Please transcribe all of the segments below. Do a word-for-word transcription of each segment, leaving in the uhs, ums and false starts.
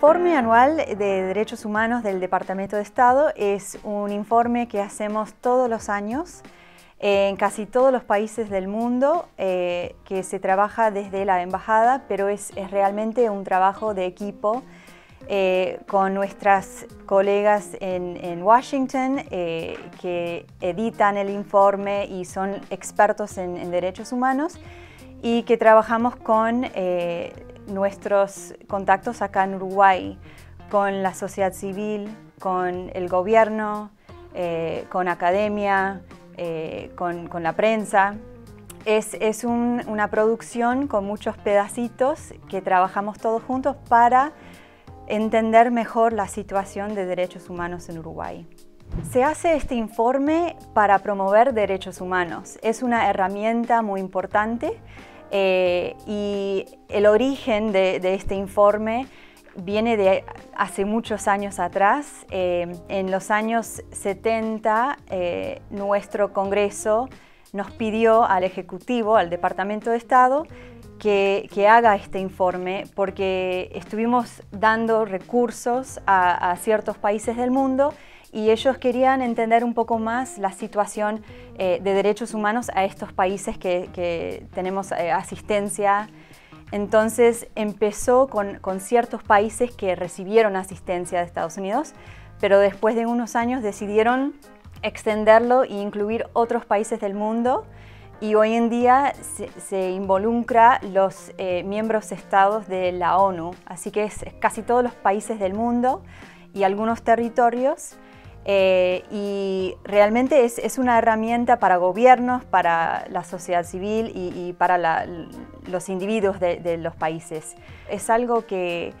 Informe Anual de Derechos Humanos del Departamento de Estado es un informe que hacemos todos los años en casi todos los países del mundo, eh, que se trabaja desde la embajada, pero es, es realmente un trabajo de equipo eh, con nuestras colegas en, en Washington eh, que editan el informe y son expertos en, en derechos humanos, y que trabajamos con eh, nuestros contactos acá en Uruguay, con la sociedad civil, con el gobierno, eh, con academia, eh, con, con la prensa. Es, es un, una producción con muchos pedacitos que trabajamos todos juntos para entender mejor la situación de derechos humanos en Uruguay. Se hace este informe para promover derechos humanos. Es una herramienta muy importante eh, y el origen de, de este informe viene de hace muchos años atrás. Eh, en los años setenta, eh, nuestro Congreso nos pidió al Ejecutivo, al Departamento de Estado, que, que haga este informe, porque estuvimos dando recursos a, a ciertos países del mundo y ellos querían entender un poco más la situación eh, de derechos humanos a estos países que, que tenemos eh, asistencia. Entonces empezó con, con ciertos países que recibieron asistencia de Estados Unidos, pero después de unos años decidieron extenderlo e incluir otros países del mundo, y hoy en día se, se involucra los eh, miembros estados de la ONU, así que es casi todos los países del mundo y algunos territorios. Eh, y realmente es, es una herramienta para gobiernos, para la sociedad civil y, y para la, los individuos de, de los países. Es algo que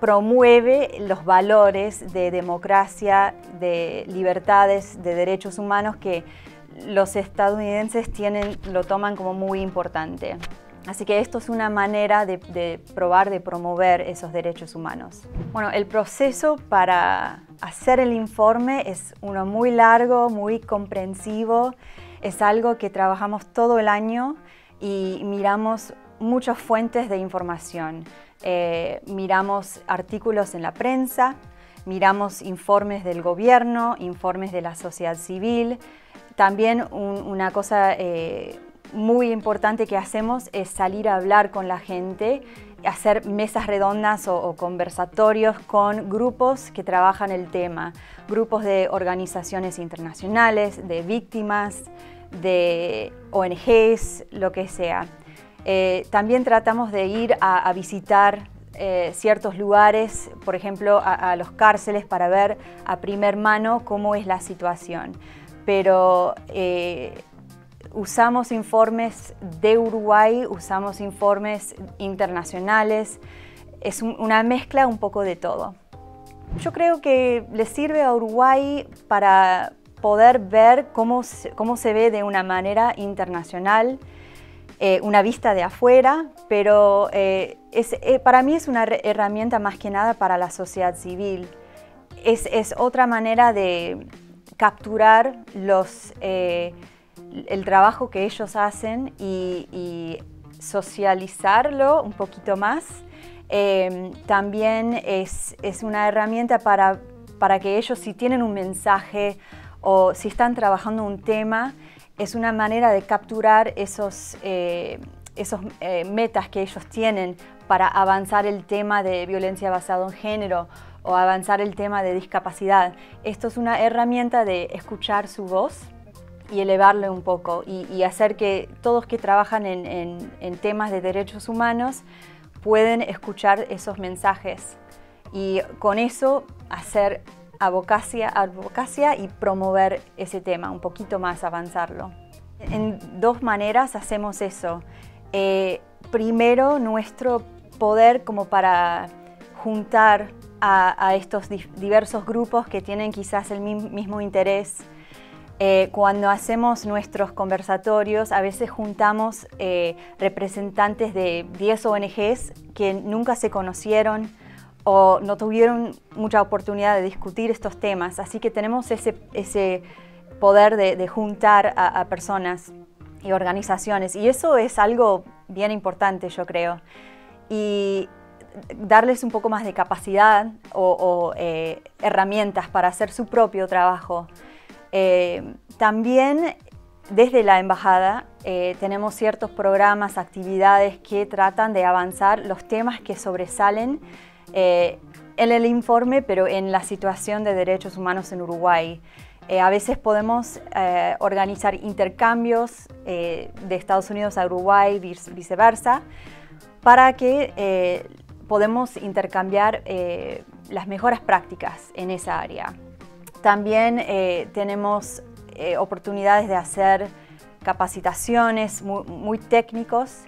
promueve los valores de democracia, de libertades, de derechos humanos que los estadounidenses tienen, lo toman como muy importante. Así que esto es una manera de, de probar, de promover esos derechos humanos. Bueno, el proceso para hacer el informe es uno muy largo, muy comprensivo. Es algo que trabajamos todo el año y miramos muchas fuentes de información. Eh, miramos artículos en la prensa, miramos informes del gobierno, informes de la sociedad civil. También un, una cosa eh, muy importante que hacemos es salir a hablar con la gente, hacer mesas redondas o, o conversatorios con grupos que trabajan el tema, grupos de organizaciones internacionales, de víctimas, de O N Ges, lo que sea. Eh, también tratamos de ir a, a visitar eh, ciertos lugares, por ejemplo a, a los cárceles, para ver a primer mano cómo es la situación. Pero eh, usamos informes de Uruguay, usamos informes internacionales, es un, una mezcla un poco de todo. Yo creo que le sirve a Uruguay para poder ver cómo, cómo se ve de una manera internacional, eh, una vista de afuera, pero eh, es, eh, para mí es una herramienta más que nada para la sociedad civil. Es, es otra manera de capturar los... Eh, el trabajo que ellos hacen y, y socializarlo un poquito más. Eh, también es, es una herramienta para, para que ellos, si tienen un mensaje o si están trabajando un tema, es una manera de capturar esos, eh, esos eh, metas que ellos tienen para avanzar el tema de violencia basada en género o avanzar el tema de discapacidad. Esto es una herramienta de escuchar su voz y elevarle un poco y, y hacer que todos que trabajan en, en, en temas de derechos humanos pueden escuchar esos mensajes y con eso hacer advocacia, advocacia y promover ese tema, un poquito más avanzarlo. En dos maneras hacemos eso. Eh, primero, nuestro poder como para juntar a, a estos diversos grupos que tienen quizás el mismo interés. Eh, cuando hacemos nuestros conversatorios, a veces juntamos eh, representantes de diez O N Ges que nunca se conocieron o no tuvieron mucha oportunidad de discutir estos temas. Así que tenemos ese, ese poder de, de juntar a, a personas y organizaciones. Y eso es algo bien importante, yo creo. Y darles un poco más de capacidad o, o eh, herramientas para hacer su propio trabajo. Eh, también desde la embajada eh, tenemos ciertos programas, actividades que tratan de avanzar los temas que sobresalen eh, en el informe, pero en la situación de derechos humanos en Uruguay. Eh, a veces podemos eh, organizar intercambios eh, de Estados Unidos a Uruguay, vice viceversa, para que eh, podamos intercambiar eh, las mejores prácticas en esa área. También eh, tenemos eh, oportunidades de hacer capacitaciones muy, muy técnicos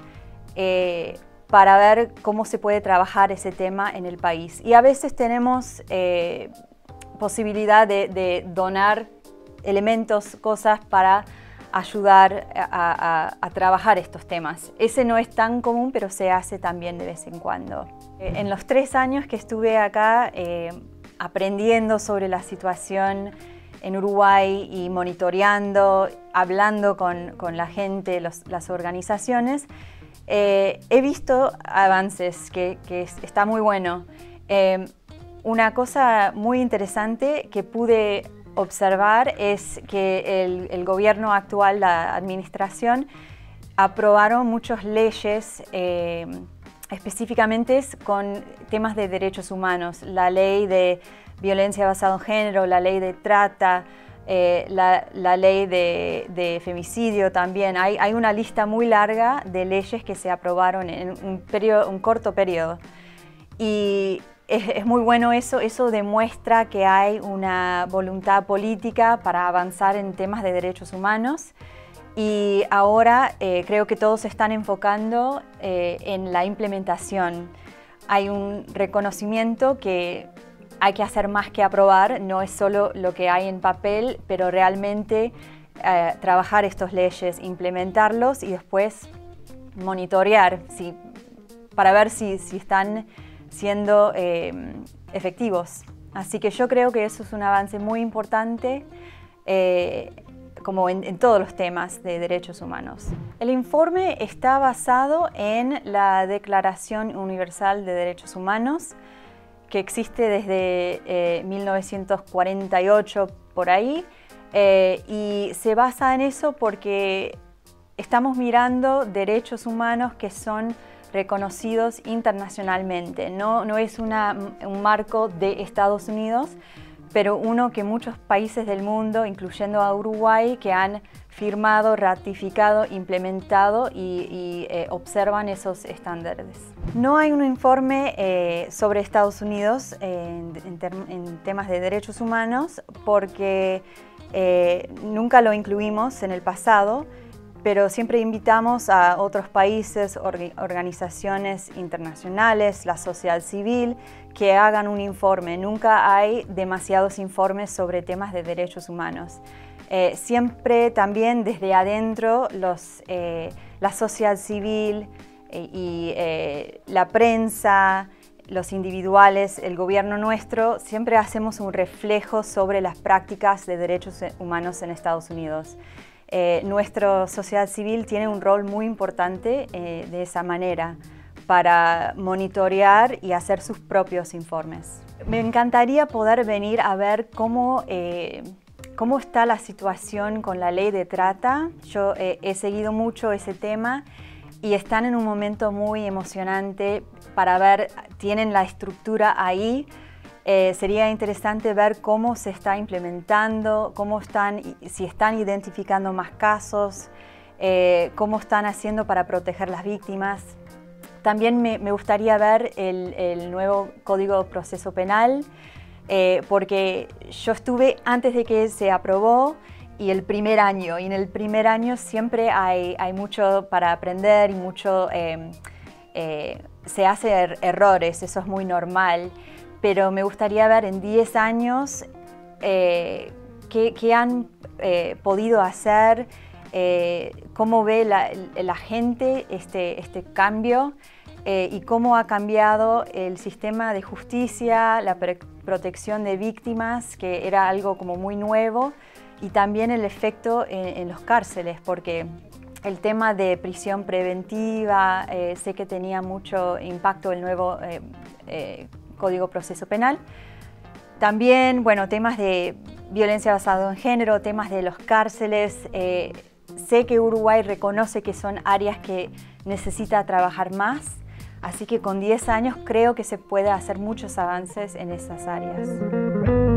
eh, para ver cómo se puede trabajar ese tema en el país. Y a veces tenemos eh, posibilidad de, de donar elementos, cosas para ayudar a, a, a trabajar estos temas. Ese no es tan común, pero se hace también de vez en cuando. En los tres años que estuve acá eh, aprendiendo sobre la situación en Uruguay y monitoreando, hablando con, con la gente, los, las organizaciones, eh, he visto avances que, que está muy bueno. Eh, una cosa muy interesante que pude observar es que el, el gobierno actual, la administración, aprobaron muchas leyes eh, específicamente con temas de derechos humanos, la ley de violencia basada en género, la ley de trata, eh, la, la ley de, de femicidio también. Hay, hay una lista muy larga de leyes que se aprobaron en un, periodo, un corto periodo. Y Es, es muy bueno eso, eso demuestra que hay una voluntad política para avanzar en temas de derechos humanos, y ahora eh, creo que todos se están enfocando eh, en la implementación. Hay un reconocimiento que hay que hacer más que aprobar, no es solo lo que hay en papel, pero realmente eh, trabajar estas leyes, implementarlos y después monitorear si, para ver si, si están siendo eh, efectivos. Así que yo creo que eso es un avance muy importante eh, como en, en todos los temas de derechos humanos. El informe está basado en la Declaración Universal de Derechos Humanos, que existe desde eh, mil novecientos cuarenta y ocho por ahí, eh, y se basa en eso porque estamos mirando derechos humanos que son reconocidos internacionalmente. No, no es una, un marco de Estados Unidos, pero uno que muchos países del mundo, incluyendo a Uruguay, que han firmado, ratificado, implementado y, y eh, observan esos estándares. No hay un informe eh, sobre Estados Unidos eh, en, en, en temas de derechos humanos porque eh, nunca lo incluimos en el pasado, pero siempre invitamos a otros países, organizaciones internacionales, la sociedad civil, que hagan un informe. Nunca hay demasiados informes sobre temas de derechos humanos. Eh, siempre también desde adentro los, eh, la sociedad civil eh, y eh, la prensa, los individuales, el gobierno nuestro, siempre hacemos un reflejo sobre las prácticas de derechos humanos en Estados Unidos. Eh, nuestra sociedad civil tiene un rol muy importante eh, de esa manera para monitorear y hacer sus propios informes. Me encantaría poder venir a ver cómo, eh, cómo está la situación con la ley de trata. Yo eh, he seguido mucho ese tema y están en un momento muy emocionante para ver, tienen la estructura ahí. Eh, sería interesante ver cómo se está implementando, cómo están, si están identificando más casos, eh, cómo están haciendo para proteger las víctimas. También me, me gustaría ver el, el nuevo Código de Proceso Penal, eh, porque yo estuve antes de que se aprobó y el primer año, y en el primer año siempre hay, hay mucho para aprender y mucho eh, eh, se hace er- errores, eso es muy normal. Pero me gustaría ver en diez años eh, qué, qué han eh, podido hacer, eh, cómo ve la, la gente este, este cambio eh, y cómo ha cambiado el sistema de justicia, la protección de víctimas, que era algo como muy nuevo, y también el efecto en, en los cárceles, porque El tema de prisión preventiva, eh, sé que tenía mucho impacto el nuevo eh, eh, Código de Proceso Penal. También, bueno, temas de violencia basada en género, temas de las cárceles. Eh, sé que Uruguay reconoce que son áreas que necesita trabajar más, así que con diez años creo que se puede hacer muchos avances en esas áreas.